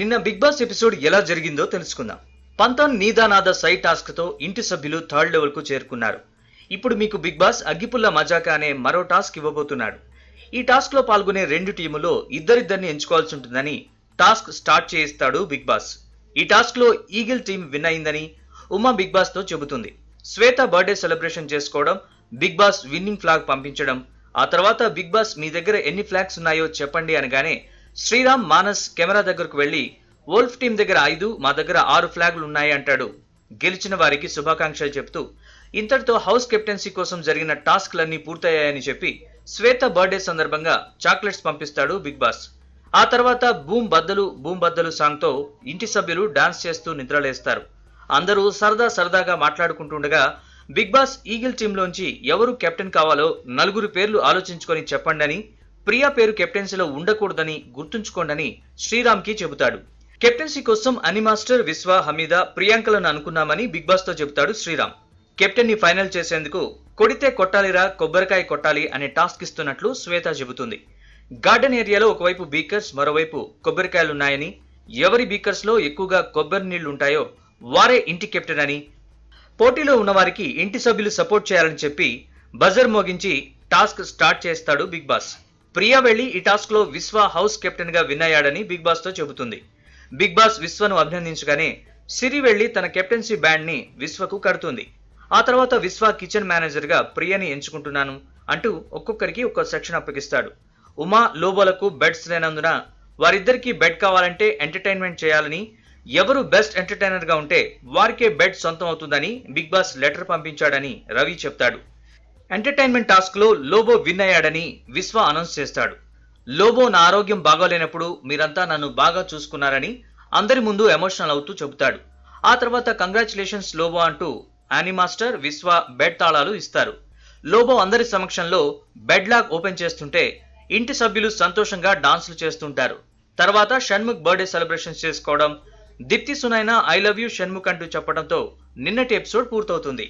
నిన్న big boss episode ఎలా జరిగిందో తెలుసుకుందాం. 19 నీదానాద సై టాస్క్ తో ఇంటి సభ్యులు థర్డ్ లెవెల్ కు చేరుకున్నారు. ఇప్పుడు మీకు బిగ్ బాస్ అగ్గిపుల్ల మజాక అనే మరో టాస్క్ ఇవ్వబోతున్నాడు. ఈ టాస్క్ లో పాల్గొనే రెండు టీములో ఇద్దరిద్దరిని ఎంచుకోవాల్సి ఉంటుందని టాస్క్ స్టార్ట్ చేయిస్తాడు బిగ్ బాస్. ఈ టాస్క్ లో ఈగిల్ టీం విన్ అయిందని ఉమా బిగ్ బాస్ తో చెబుతుంది. శ్వేత బర్త్డే సెలబ్రేషన్ చేసుకోవడం, బిగ్ బాస్ విన్నింగ్ ఫ్లాగ్ పంపించడం, ఆ తర్వాత బిగ్ బాస్ మీ దగ్గర ఎన్ని ఫ్లాగ్స్ ఉన్నాయో చెప్పండి అనగానే శ్రీరామ్ మానస్ కెమెరా దగ్గరకు వెళ్లి వోల్ఫ్ టీం దగ్గర 5, మా దగ్గర 6 ఫ్లాగ్లు ఉన్నాయి అంటాడు. గెలిచిన వారికి శుభాకాంక్షలు చెప్తూ ఇంతటితో హౌస్ కెప్టెన్సీ కోసం జరిగిన టాస్క్లన్నీ పూర్తయ్యాయని చెప్పి శ్వేత బర్త్డే సందర్భంగా చాక్లెట్స్ పంపిస్తాడు బిగ్ బాస్. ఆ తర్వాత బూమ్ బద్దలు సాంగ్తో ఇంటి సభ్యులు డాన్స్ చేస్తూ నిద్రలేస్తారు. అందరూ సరదాగా మాట్లాడుకుంటుండగా బిగ్ బాస్ ఈగిల్ టీంలోంచి ఎవరు కెప్టెన్ కావాలో 4 పేర్లు ఆలోచించుకొని చెప్పండి అని, ప్రియా పేరు కెప్టెన్సీలో ఉండకూడదని గుర్తుంచుకోండని శ్రీరామ్ కి చెబుతాడు. కెప్టెన్సీ కోసం అని మాస్టర్, విశ్వ, హమీద, ప్రియాంకలను అనుకున్నామని బిగ్ బాస్ తో చెబుతాడు శ్రీరామ్. కెప్టెన్ ని ఫైనల్ చేసేందుకు కొడితే కొట్టాలిరా, కొబ్బరికాయ కొట్టాలి అనే టాస్క్ ఇస్తున్నట్లు శ్వేత చెబుతుంది. గార్డెన్ ఏరియాలో ఒకవైపు బీకర్స్, మరోవైపు కొబ్బరికాయలున్నాయని, ఎవరి బీకర్స్ లో ఎక్కువగా కొబ్బరి నీళ్లు ఉంటాయో వారే ఇంటి కెప్టెన్ అని, పోటీలో ఉన్నవారికి ఇంటి సభ్యులు సపోర్ట్ చేయాలని చెప్పి బజర్ మోగించి టాస్క్ స్టార్ట్ చేస్తాడు బిగ్ బాస్. ప్రియా వెళ్లి ఈ టాస్క్ లో విశ్వ హౌస్ కెప్టెన్ గా విన్ అయ్యాడని బిగ్ బాస్ తో చెబుతుంది. బిగ్ బాస్ విశ్వను అభినందించగానే సిరి వెళ్లి తన కెప్టెన్సీ బ్యాండ్ ని విశ్వకు కడుతుంది. ఆ తర్వాత విశ్వ కిచెన్ మేనేజర్ గా ప్రియని ఎంచుకుంటున్నాను అంటూ ఒక్కొక్కరికి ఒక్క సెక్షన్ అప్పగిస్తాడు. ఉమా లోబోలకు బెడ్స్ లేనందున వారిద్దరికీ బెడ్ కావాలంటే ఎంటర్టైన్మెంట్ చేయాలని, ఎవరు బెస్ట్ ఎంటర్టైనర్ గా ఉంటే వారికే బెడ్ సొంతం అవుతుందని బిగ్ బాస్ లెటర్ పంపించాడని రవి చెప్తాడు. ఎంటర్టైన్మెంట్ టాస్క్ లో లోబో విన్ అయ్యాడని విశ్వ అనౌన్స్ చేస్తాడు. లోబో, నా ఆరోగ్యం బాగోలేనప్పుడు మీరంతా నన్ను బాగా చూసుకున్నారని అందరి ముందు ఎమోషనల్ అవుతూ చెబుతాడు. ఆ తర్వాత కంగ్రాచులేషన్స్ లోబో అంటూ యానీ మాస్టర్, విశ్వ బెడ్ తాళాలు ఇస్తారు. లోబో అందరి సమక్షంలో బెడ్ లాక్ ఓపెన్ చేస్తుంటే ఇంటి సభ్యులు సంతోషంగా డాన్సులు చేస్తుంటారు. తర్వాత షణ్ముఖ్ బర్త్డే సెలబ్రేషన్స్ చేసుకోవడం, Deepthi Sunaina I love you Shanmukh అంటూ చెప్పడంతో నిన్నటి ఎపిసోడ్ పూర్తవుతుంది.